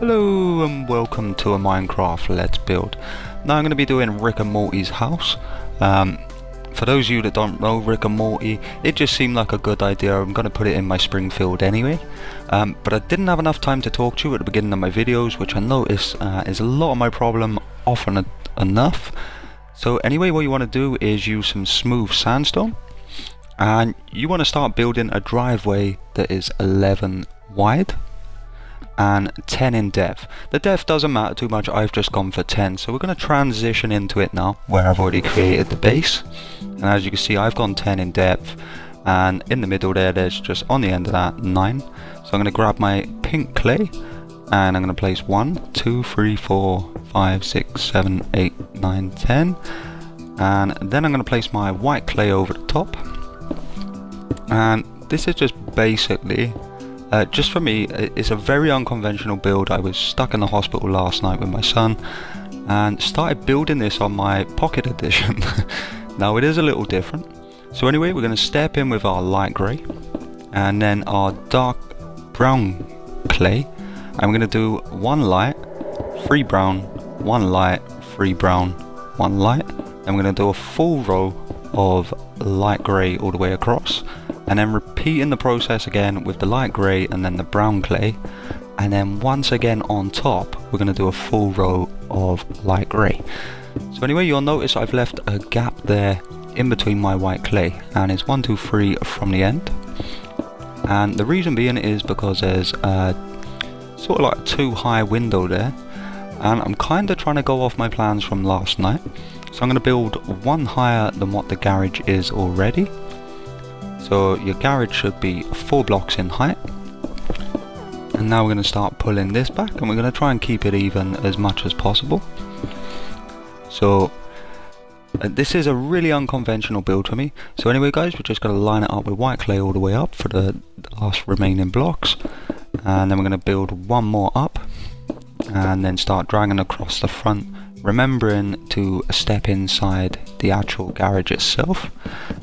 Hello and welcome to a Minecraft Let's Build. Now I'm going to be doing Rick and Morty's house. For those of you that don't know Rick and Morty, it just seemed like a good idea. I'm going to put it in my Springfield anyway. But I didn't have enough time to talk to you at the beginning of my videos, which I notice is a lot of my problem often enough. So anyway, what you want to do is use some smooth sandstone. And you want to start building a driveway that is 11 wide and 10 in depth. The depth doesn't matter too much, I've just gone for 10, so we're going to transition into it now where I've already created the base. And as you can see, I've gone 10 in depth, and in the middle there, there's just on the end of that 9. So I'm going to grab my pink clay and I'm going to place 1, 2, 3, 4, 5, 6, 7, 8, 9, 10, and then I'm going to place my white clay over the top. And this is just basically just for me, it's a very unconventional build. I was stuck in the hospital last night with my son and started building this on my pocket edition. Now it is a little different. So anyway, we're going to step in with our light grey and then our dark brown clay. And we're going to do 1 light, 3 brown, 1 light, 3 brown, 1 light. And we're going to do a full row of light grey all the way across. And then repeating the process again with the light grey and then the brown clay, and then once again on top we're going to do a full row of light grey. So anyway, you'll notice I've left a gap there in between my white clay, and it's 1, 2, 3 from the end. And the reason being is because there's a sort of like a too high window there, and I'm kind of trying to go off my plans from last night. So I'm going to build one higher than what the garage is already. So your garage should be 4 blocks in height. And now we're going to start pulling this back, and we're going to try and keep it even as much as possible. So this is a really unconventional build for me. So anyway guys, we're just going to line it up with white clay all the way up for the last remaining blocks. And then we're going to build one more up and then start dragging across the front, remembering to step inside the actual garage itself.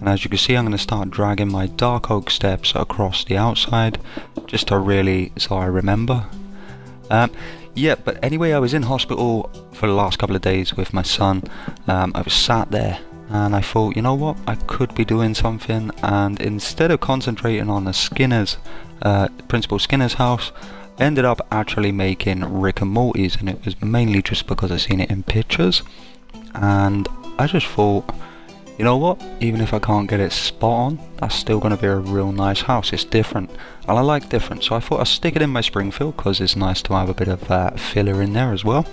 And as you can see, I'm going to start dragging my dark oak steps across the outside just to really, so I remember. Yeah, but anyway, I was in hospital for the last couple of days with my son. I was sat there and I thought, you know what, I could be doing something, and instead of concentrating on the Skinner's, Principal Skinner's house, ended up actually making Rick and Morty's. And it was mainly just because I seen it in pictures and I just thought, you know what, even if I can't get it spot on, that's still going to be a real nice house. It's different and I like different, so I thought I'd stick it in my Springfield because it's nice to have a bit of filler in there as well.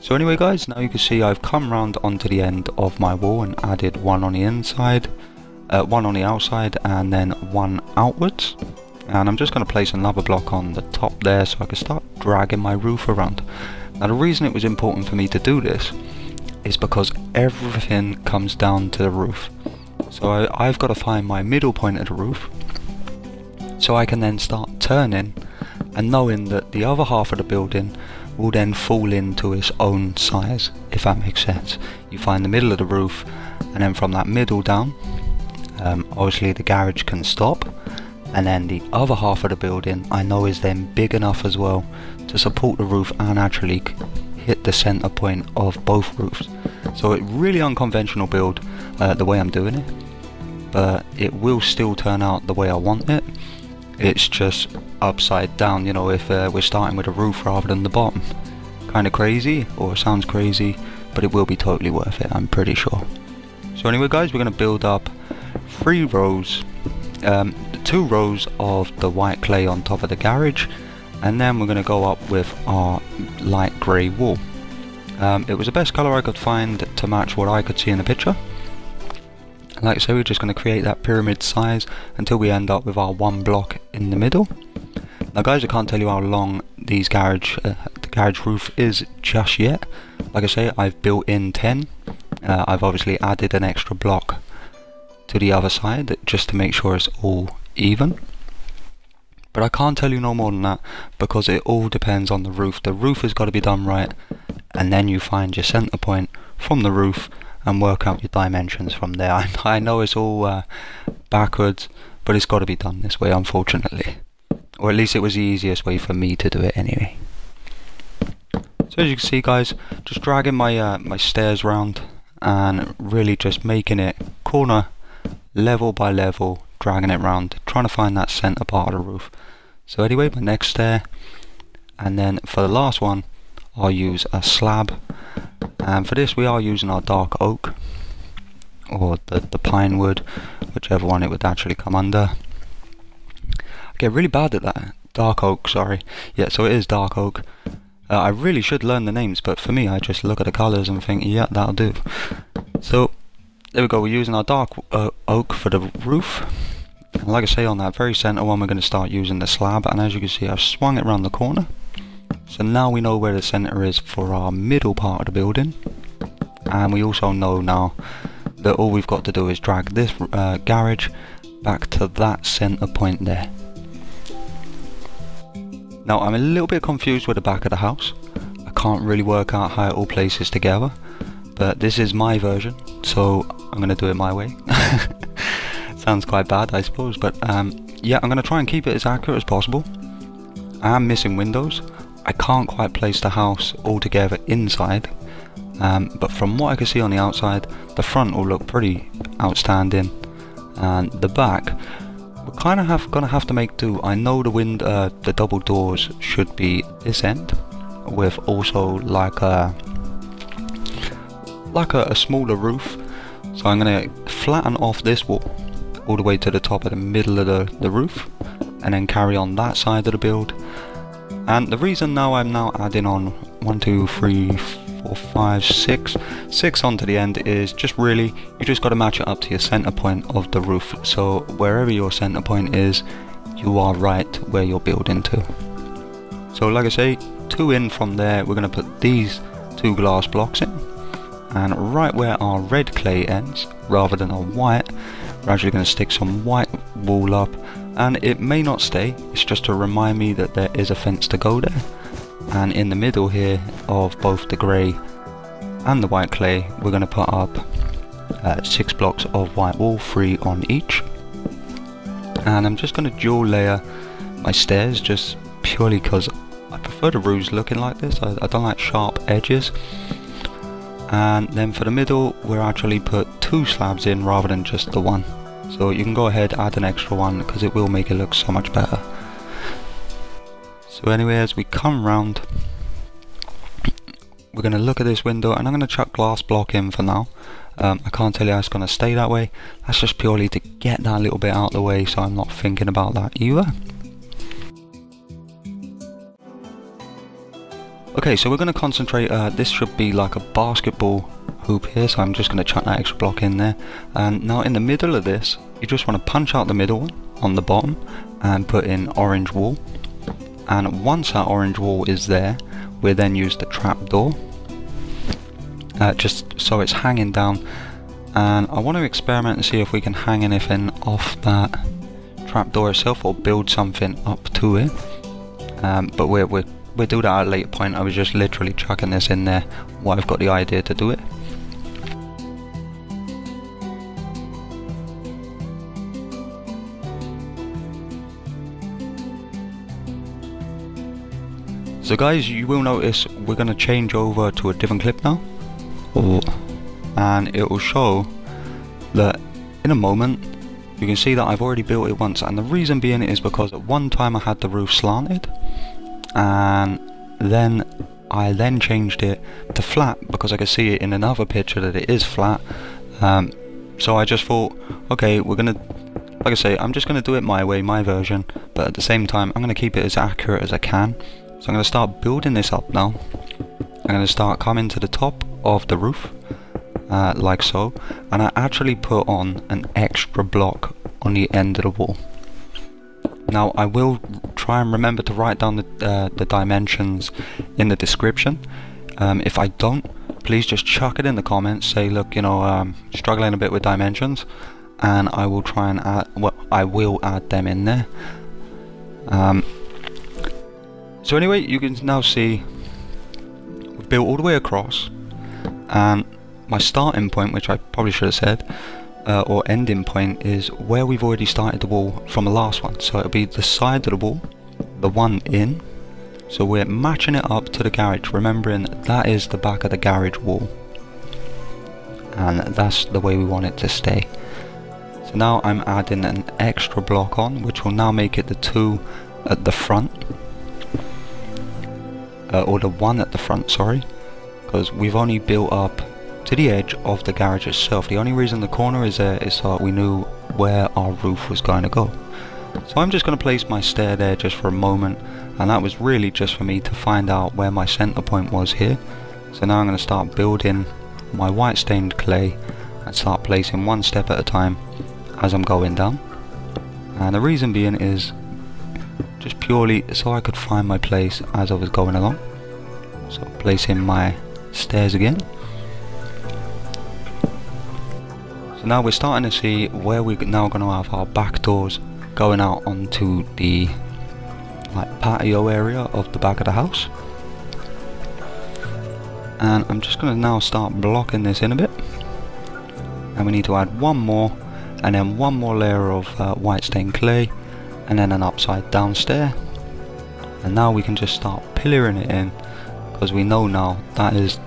So anyway guys, now you can see I've come round onto the end of my wall and added one on the inside, one on the outside, and then one outwards. And I'm just going to place another block on the top there so I can start dragging my roof around. Now the reason it was important for me to do this is because everything comes down to the roof. So I've got to find my middle point of the roof so I can then start turning and knowing that the other half of the building will then fall into its own size, if that makes sense. You find the middle of the roof, and then from that middle down, obviously the garage can stop. And then the other half of the building I know is then big enough as well to support the roof and actually hit the center point of both roofs. So it's really unconventional build the way I'm doing it, but it will still turn out the way I want it. It's just upside down, you know, if we're starting with the roof rather than the bottom. Kind of crazy, or sounds crazy, but it will be totally worth it, I'm pretty sure. So anyway guys, we're going to build up 3 rows. 2 rows of the white clay on top of the garage, and then we're going to go up with our light grey wall. It was the best colour I could find to match what I could see in the picture. Like I say, we're just going to create that pyramid size until we end up with our one block in the middle. Now guys, I can't tell you how long these garage, the garage roof is just yet. Like I say, I've built in 10. I've obviously added an extra block to the other side just to make sure it's all even, but I can't tell you no more than that because it all depends on the roof. The roof has got to be done right, and then you find your center point from the roof and work out your dimensions from there. I know it's all backwards, but it's got to be done this way, unfortunately, or at least it was the easiest way for me to do it anyway. So as you can see, guys, just dragging my my stairs round and really just making it corner level by level, dragging it round, trying to find that centre part of the roof. So anyway, my next stair, and then for the last one I'll use a slab, and for this we are using our dark oak, or the pine wood, whichever one it would actually come under. I get really bad at that. Dark oak, sorry. Yeah, so it is dark oak. I really should learn the names, but for me I just look at the colours and think, yeah, that'll do. So there we go, we're using our dark oak for the roof. And like I say, on that very centre one we're going to start using the slab, and as you can see I've swung it around the corner. So now we know where the centre is for our middle part of the building, and we also know now that all we've got to do is drag this garage back to that centre point there. Now I'm a little bit confused with the back of the house. I can't really work out how it all places together, but this is my version, so I'm going to do it my way. Sounds quite bad I suppose, but yeah, I'm going to try and keep it as accurate as possible. I am missing windows. I can't quite place the house all together inside, but from what I can see on the outside, the front will look pretty outstanding, and the back we're kind of gonna have to make do. I know the double doors should be this end, with also like a smaller roof. So I'm gonna flatten off this wall all the way to the top of the middle of the roof, and then carry on that side of the build. And the reason now I'm now adding on 6 onto the end is just really you just got to match it up to your center point of the roof. So wherever your center point is, you are right where you're building to. So like I say, 2 in from there, we're going to put these 2 glass blocks in, and right where our red clay ends, rather than our white, we're actually going to stick some white wool up. And it may not stay, it's just to remind me that there is a fence to go there. And in the middle here of both the grey and the white clay, we're going to put up 6 blocks of white wool, 3 on each. And I'm just going to dual layer my stairs, just purely because I prefer the roofs looking like this. I don't like sharp edges. And then for the middle, we're actually put 2 slabs in rather than just the one. So you can go ahead, add an extra one, because it will make it look so much better. So anyway, as we come round, we're going to look at this window, and I'm going to chuck glass block in for now. I can't tell you how it's going to stay that way. That's just purely to get that little bit out of the way, so I'm not thinking about that either. Okay, so we're going to concentrate, this should be like a basketball hoop here, so I'm just going to chuck that extra block in there. And now in the middle of this, you just want to punch out the middle one on the bottom and put in orange wool. And once that orange wool is there, we'll then use the trapdoor, just so it's hanging down. And I want to experiment and see if we can hang anything off that trapdoor itself, or build something up to it. But we'll do that at a later point. I was just literally chucking this in there while I've got the idea to do it. So guys, you will notice we're going to change over to a different clip now, and it will show that in a moment. You can see that I've already built it once, and the reason being is because at one time I had the roof slanted, and then I changed it to flat because I could see it in another picture that it is flat. So I just thought, okay, we're gonna, like I say, I'm just gonna do it my way, my version, but at the same time I'm gonna keep it as accurate as I can. So I'm gonna start building this up now. I'm gonna start coming to the top of the roof, like so, and I actually put on an extra block on the end of the wall. Now I will try and remember to write down the dimensions in the description. If I don't, please just chuck it in the comments, say, look, you know, struggling a bit with dimensions, and I will try and add, well, I will add them in there. So anyway, you can now see we've built all the way across, and my starting point, which I probably should have said, or ending point, is where we've already started the wall from the last one. So it'll be the side of the wall, the one in, So we're matching it up to the garage, remembering that is the back of the garage wall. And that's the way we want it to stay. So now I'm adding an extra block on, which will now make it the two at the front. Or the one at the front, sorry. Because we've only built up to the edge of the garage itself. The only reason the corner is there is so that we knew where our roof was going to go. So I'm just going to place my stair there just for a moment, and that was really just for me to find out where my center point was here. So now I'm going to start building my white stained clay and start placing one step at a time as I'm going down. And the reason being is just purely so I could find my place as I was going along. So placing my stairs again. So now we're starting to see where we're now going to have our back doors going out onto the patio area of the back of the house. And I'm just going to now start blocking this in a bit, and we need to add one more, and then one more layer of white stained clay, and then an upside down stair. And now we can just start pillaring it in, because we know now that is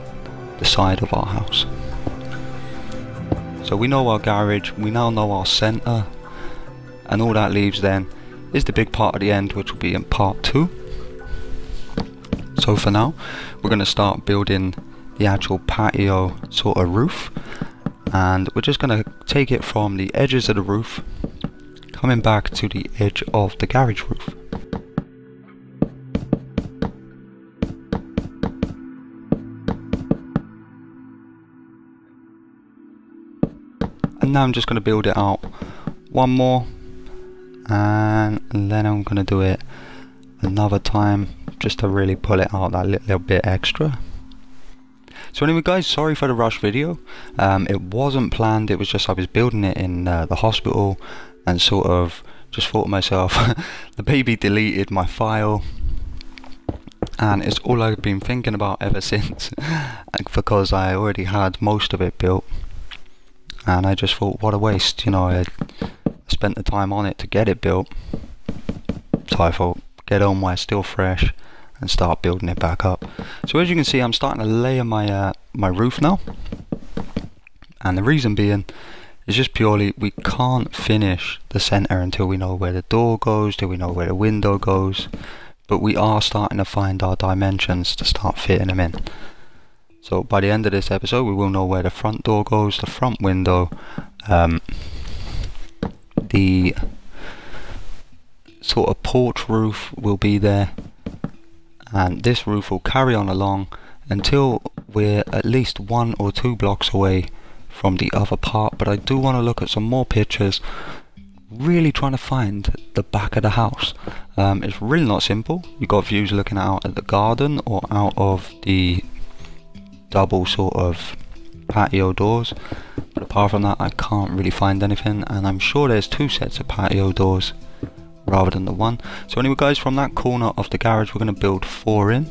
the side of our house. So we know our garage, we now know our center, and all that leaves then is the big part at the end, which will be in part 2. So for now we're going to start building the actual patio sort of roof, and we're just going to take it from the edges of the roof coming back to the edge of the garage roof. And now I'm just going to build it out one more, and then I'm going to do it another time just to really pull it out that little bit extra. So anyway guys, sorry for the rush video. It wasn't planned, it was just I was building it in the hospital, and sort of just thought to myself, the baby deleted my file, and it's all I've been thinking about ever since, because I already had most of it built. And I just thought, what a waste, you know, I spent the time on it to get it built. So I thought, get on while it's still fresh and start building it back up. So as you can see, I'm starting to layer my my roof now. And the reason being is just purely we can't finish the center until we know where the door goes, till we know where the window goes. But we are starting to find our dimensions to start fitting them in. So by the end of this episode we will know where the front door goes, the front window, the sort of porch roof will be there, and this roof will carry on along until we're at least 1 or 2 blocks away from the other part. But I do want to look at some more pictures, really trying to find the back of the house. It's really not simple. You've got views looking out at the garden or out of the double sort of patio doors, but apart from that I can't really find anything, and I'm sure there's 2 sets of patio doors rather than the one. So anyway guys, from that corner of the garage we're going to build 4 in,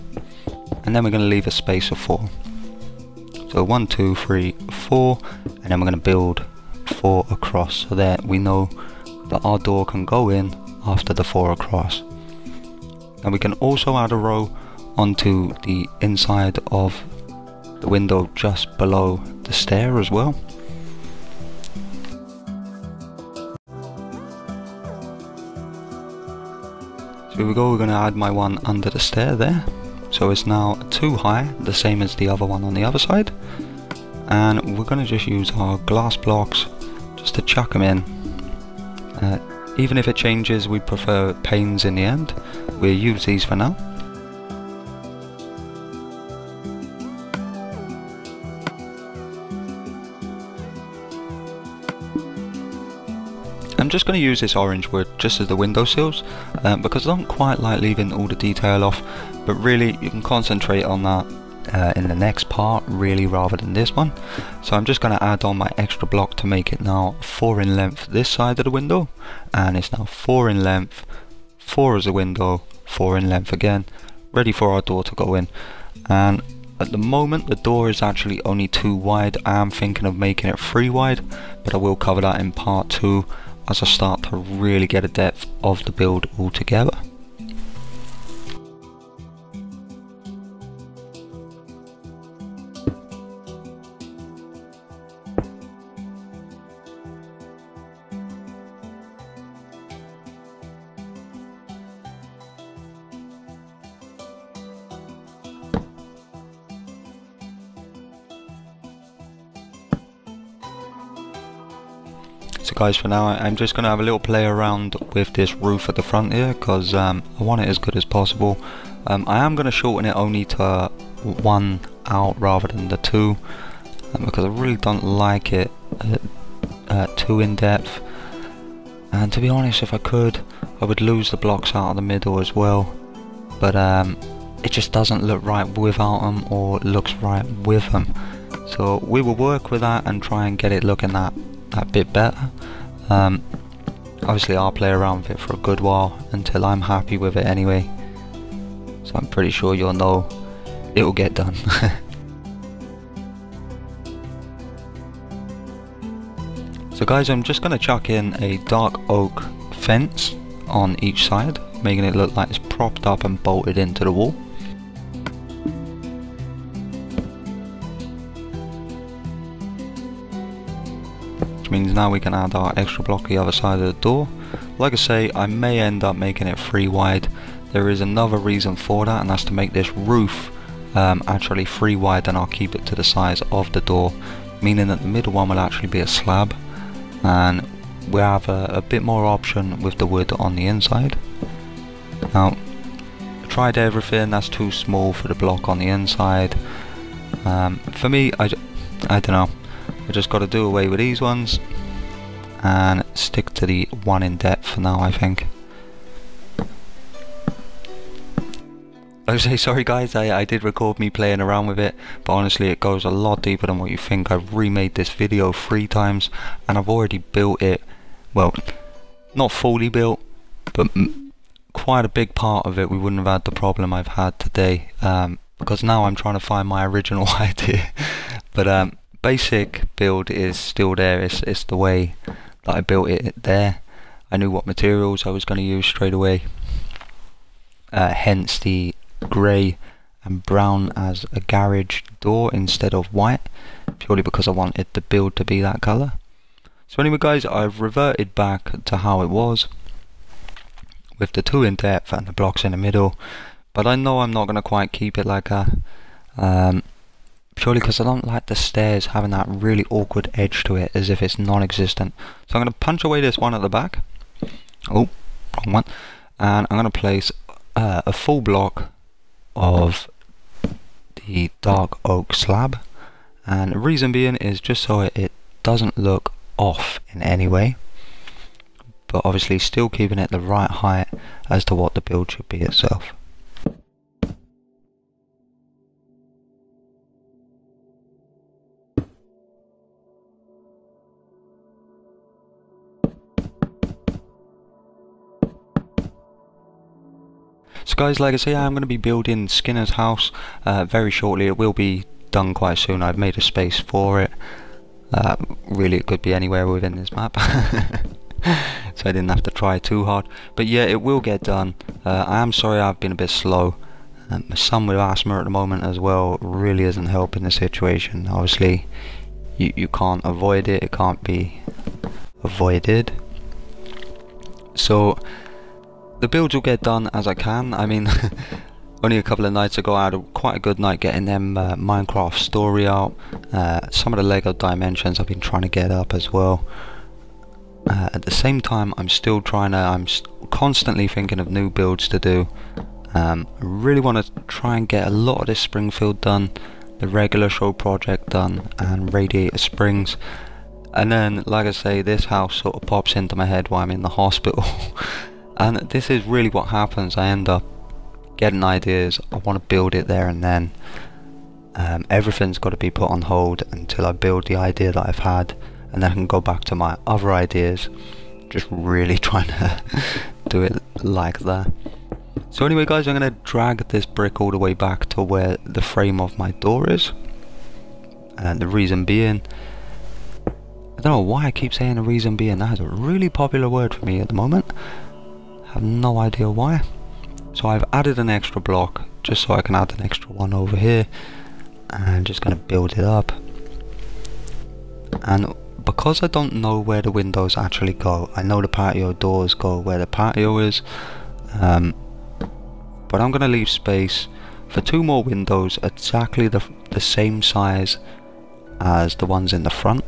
and then we're going to leave a space of 4. So 1, 2, 3, 4, and then we're going to build 4 across, so that we know that our door can go in after the 4 across. And we can also add a row onto the inside of the window just below the stair as well. So here we go, we're going to add my one under the stair there, so it's now 2 high, the same as the other one on the other side. And we're going to just use our glass blocks just to chuck them in. Even if it changes, we prefer panes in the end. We'll use these for now. I'm just going to use this orange wood just as the windowsills, because I don't quite like leaving all the detail off, but really you can concentrate on that in the next part really, rather than this one. So I'm just going to add on my extra block to make it now 4 in length this side of the window, and it's now 4 in length, 4 as a window, 4 in length again, ready for our door to go in. And at the moment the door is actually only 2 wide. I am thinking of making it 3 wide, but I will cover that in part 2 as I start to really get a depth of the build altogether. So guys, for now I'm just going to have a little play around with this roof at the front here, because I want it as good as possible. I am going to shorten it only to one out rather than the two, because I really don't like it too in depth. And to be honest, if I could, I would lose the blocks out of the middle as well, but it just doesn't look right without them, or looks right with them. So we will work with that and try and get it looking that bit better. Obviously I'll play around with it for a good while until I'm happy with it anyway, so I'm pretty sure you'll know it will get done. So guys, I'm just going to chuck in a dark oak fence on each side, making it look like it's propped up and bolted into the wall. Which means now we can add our extra block the other side of the door. Like I say, I may end up making it 3 wide. There is another reason for that, and that's to make this roof actually 3 wide, and I'll keep it to the size of the door, meaning that the middle one will actually be a slab, and we have a bit more option with the wood on the inside. Now, I tried everything. That's too small for the block on the inside. For me, I don't know, I just got to do away with these ones and stick to the one in depth for now, I think. Like I say, sorry guys, I did record me playing around with it, but honestly it goes a lot deeper than what you think. I've remade this video 3 times, and I've already built it, well, not fully built, but quite a big part of it we wouldn't have had the problem I've had today, because now I'm trying to find my original idea. But basic build is still there. It's the way that I built it there. I knew what materials I was going to use straight away, hence the grey and brown as a garage door instead of white, purely because I wanted the build to be that colour. So anyway guys, I've reverted back to how it was with the 2 in depth and the blocks in the middle, but I know I'm not going to quite keep it like that, purely because I don't like the stairs having that really awkward edge to it, as if it's non-existent. So I'm going to punch away this one at the back, oh, wrong one, and I'm going to place a full block of the dark oak slab, and the reason being is just so it doesn't look off in any way, but obviously still keeping it the right height as to what the build should be itself. So guys, like I say, I'm going to be building Skinner's house very shortly. It will be done quite soon. I've made a space for it. Really, it could be anywhere within this map. So I didn't have to try too hard. But yeah, it will get done. I am sorry I've been a bit slow. My son with asthma at the moment as well really isn't helping the situation. Obviously, you can't avoid it. It can't be avoided. So the builds will get done as I can. I mean, only a couple of nights ago I had quite a good night getting them Minecraft story out. Some of the Lego Dimensions I've been trying to get up as well. At the same time, I'm constantly thinking of new builds to do. I really want to try and get a lot of this Springfield done, the Regular Show project done, and Radiator Springs. And then, like I say, this house sort of pops into my head while I'm in the hospital. And this is really what happens. I end up getting ideas. I want to build it there and then. Everything's got to be put on hold until I build the idea that I've had, and then I can go back to my other ideas. Just really trying to do it like that. So anyway guys, I'm going to drag this brick all the way back to where the frame of my door is. And the reason being, I don't know why I keep saying the reason being. That is a really popular word for me at the moment. I have no idea why. So I've added an extra block just so I can add an extra one over here, and I'm just going to build it up. And because I don't know where the windows actually go, I know the patio doors go where the patio is, but I'm going to leave space for 2 more windows exactly the same size as the ones in the front,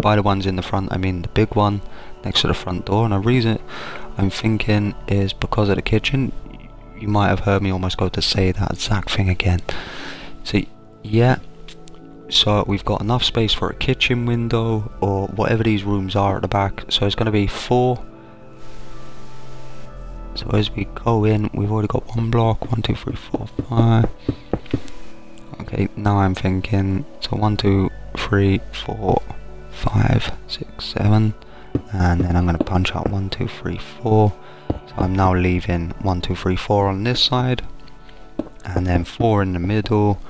by the ones in the front, I mean the big one next to the front door. And the reason I'm thinking is because of the kitchen. You might have heard me almost go to say that exact thing again. So yeah, so we've got enough space for a kitchen window or whatever these rooms are at the back. So it's going to be four. So as we go in, we've already got one block, 1, 2, 3, 4, 5. Okay, now I'm thinking, so 1, 2, 3, 4, 5, 6, 7, and then I'm going to punch out 1, 2, 3, 4. So I'm now leaving 1, 2, 3, 4 on this side, and then 4 in the middle,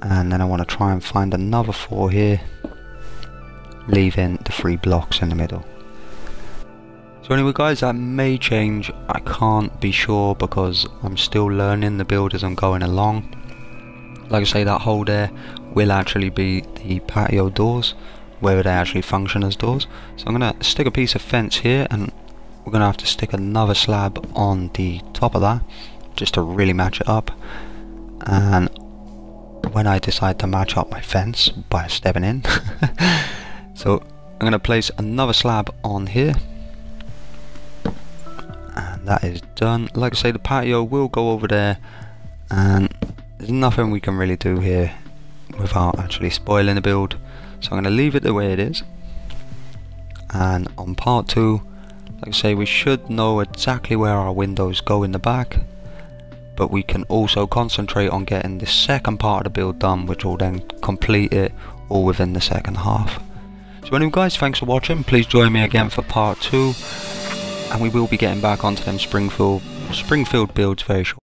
and then I want to try and find another 4 here, leaving the 3 blocks in the middle. So anyway guys, that may change, I can't be sure because I'm still learning the build as I'm going along. Like I say, that hole there will actually be the patio doors, whether they actually function as doors. So I'm going to stick a piece of fence here, and we're going to have to stick another slab on the top of that just to really match it up. And when I decide to match up my fence by stepping in, so I'm going to place another slab on here, and that is done. Like I say, the patio will go over there, and there's nothing we can really do here without actually spoiling the build, so I'm going to leave it the way it is. And on part 2, like I say, we should know exactly where our windows go in the back, but we can also concentrate on getting the second part of the build done, which will then complete it all within the second half. So anyway guys, thanks for watching. Please join me again for part 2, and we will be getting back onto them Springfield builds very shortly.